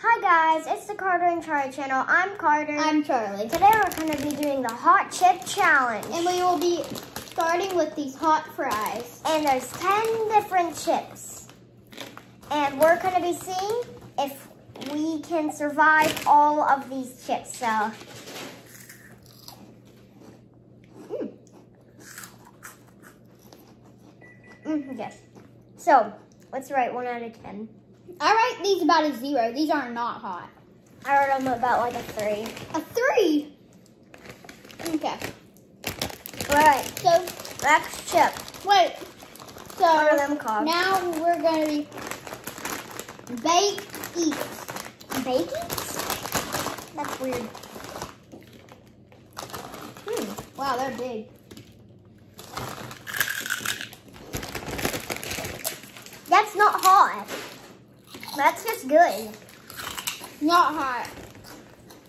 Hi guys, it's the Carter and Charlie channel. I'm Carter. I'm Charlie. Today we're going to be doing the Hot Chip Challenge. And we will be starting with these hot fries. And there's 10 different chips. And we're going to be seeing if we can survive all of these chips. So, yes. So, let's write 1 out of 10. I write these about a 0. These are not hot. I wrote them about like a 3. A 3? Okay. Alright. So, next chip. Wait. So, what are them called? Now we're going to be baked eats. Baked eats? That's weird. Wow, they're big. That's not hot. That's just good. Not hot.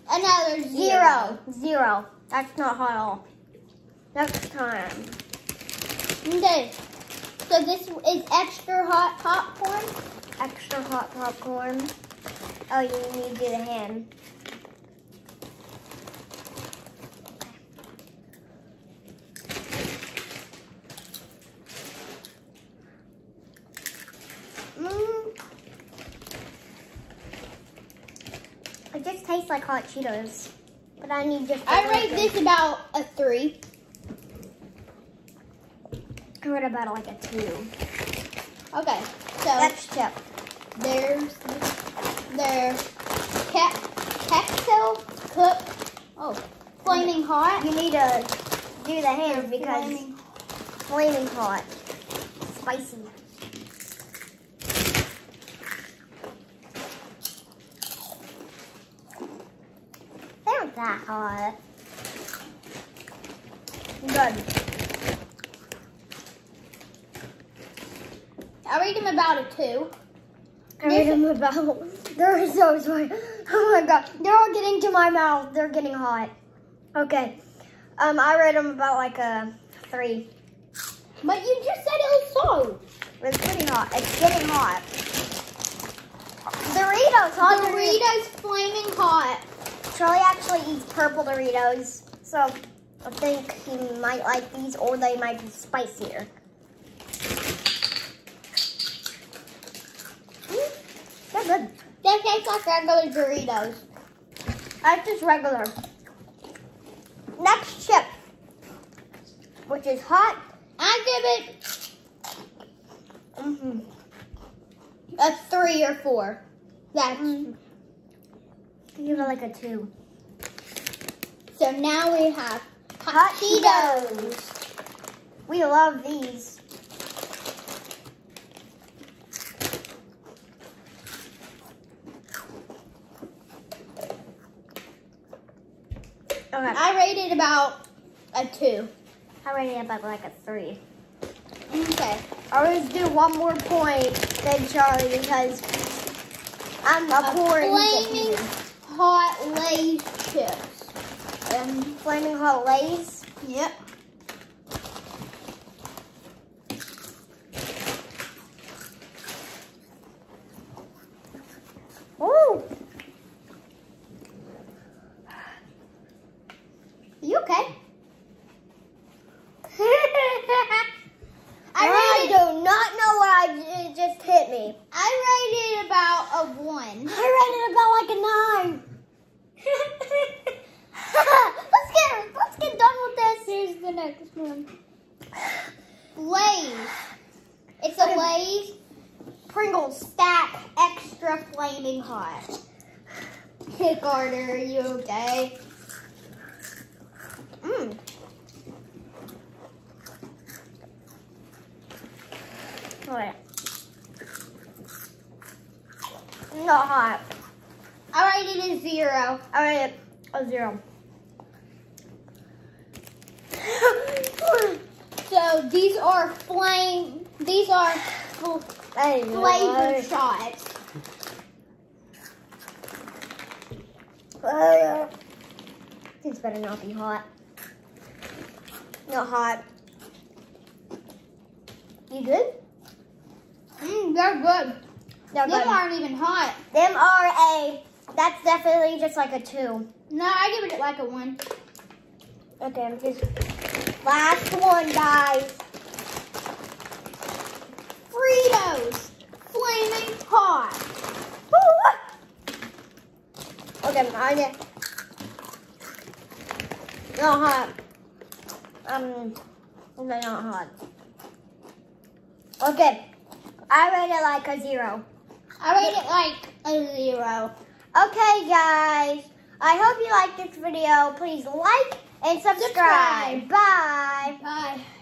Another 0. 0. That's not hot at all. Next time. Okay. So this is extra hot popcorn. Extra hot popcorn. Oh, you need to do the hand. It just tastes like hot Cheetos, but I need just. I rate this about a 3. I rate about like a 2. Okay, so next chip. Their Capsule Cook. Oh, flaming hot. You need to do the hand because flaming hot, spicy. That hot. Good. I rate them about a 2. I rate them about. They're so sweet. Oh my god, they're all getting to my mouth. They're getting hot. Okay. I rate them about like a 3. But you just said it was so. It's pretty hot. It's getting hot. Doritos hot. Doritos flaming hot. Charlie actually eats purple Doritos, so I think he might like these, or they might be spicier. They're good. They taste like regular Doritos. That's just regular. Next chip, which is hot. I give it a 3 or 4. That's... Give it like a 2. So now we have hot Cheetos. We love these. Okay. I rated about a 2. I rated about like a 3. Okay. I always do 1 more point than Charlie because I'm a poor hot Lay's chips. Flaming hot Lay's? Yep. Ooh. You okay? I do not know what it just hit me. I rated about a 1. I rated about like a 9. let's get done with this. Here's the next one. Lay's. It's a Lay's Pringles stack extra flaming hot. Hey Carter, are you okay? All right. Not hot. I rated it a 0. I rated it a 0. So these are flavored shots. This better not be hot. Not hot. You good? They're good. They're them good. Aren't even hot. Them are that's definitely just like a 2. No, I give it like a 1. Okay, I'm just, last one, guys. Fritos, flaming hot. Ooh. Okay, I'm on it. Not hot. They're not hot. Okay, I rate it like a 0. I rate it like a 0. Okay, guys. I hope you liked this video. Please like and subscribe. Bye. Bye.